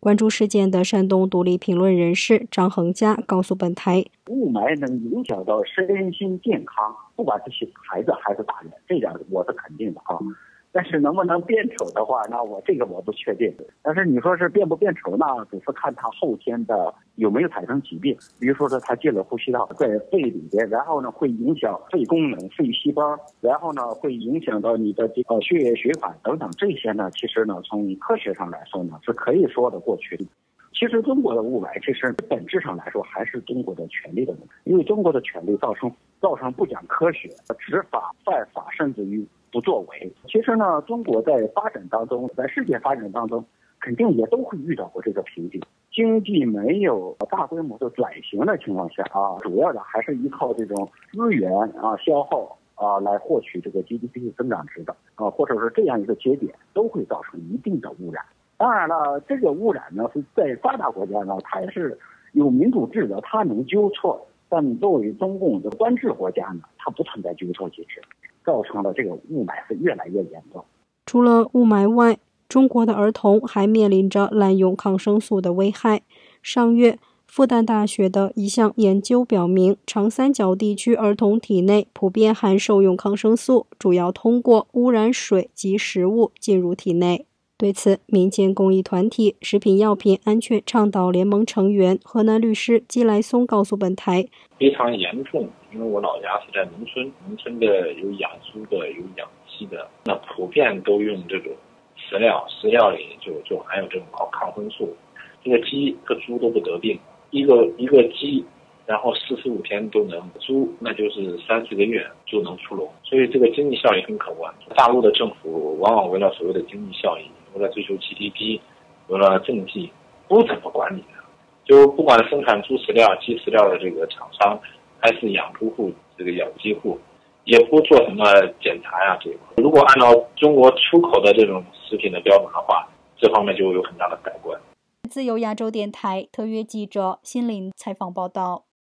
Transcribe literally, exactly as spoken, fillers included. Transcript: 关注事件的山东独立评论人士张恒佳告诉本台：“雾霾能影响到身心健康，不管是小孩子还是大人，这点我是肯定的啊。但是能不能变丑的话，那我这个我不确定。但是你说是变不变丑，那只是看他后天的有没有产生疾病，比如说是他进了呼吸道，在肺里边，然后呢会影响肺功能、肺细胞，然后呢会影响到你的这个血液循环等等这些呢，其实呢从科学上来说呢是可以说得过去的。”其实中国的雾霾，其实本质上来说还是中国的权力的问题，因为中国的权力造成造成不讲科学、执法、犯法，甚至于不作为。其实呢，中国在发展当中，在世界发展当中，肯定也都会遇到过这个瓶颈。经济没有大规模的转型的情况下啊，主要的还是依靠这种资源啊消耗啊来获取这个 G D P 增长值的啊，或者是这样一个节点，都会造成一定的污染。当然了，这个污染呢是在发达国家呢，它也是有民主制的，它能纠错。但作为中共的专制国家呢，它不存在纠错机制，造成了这个雾霾是越来越严重。除了雾霾外，中国的儿童还面临着滥用抗生素的危害。上月，复旦大学的一项研究表明，长三角地区儿童体内普遍含受用抗生素，主要通过污染水及食物进入体内。对此，民间公益团体食品药品安全倡导联盟成员、河南律师姬来松告诉本台：“非常严重，因为我老家是在农村，农村的有养猪的，有养鸡的，那普遍都用这种饲料，饲料里就就含有这种抗生素。这个鸡和猪都不得病，一个一个鸡，然后四十五天都能，猪那就是三四个月就能出笼，所以这个经济效益很可观。大陆的政府往往为了所谓的经济效益。”为了追求 G D P， 为了政绩，不怎么管理的。就不管生产猪饲料、鸡饲料的这个厂商，还是养猪户、这个养鸡户，也不做什么检查呀、啊、这一块。如果按照中国出口的这种食品的标准的话，这方面就有很大的改观。自由亚洲电台特约记者辛林采访报道。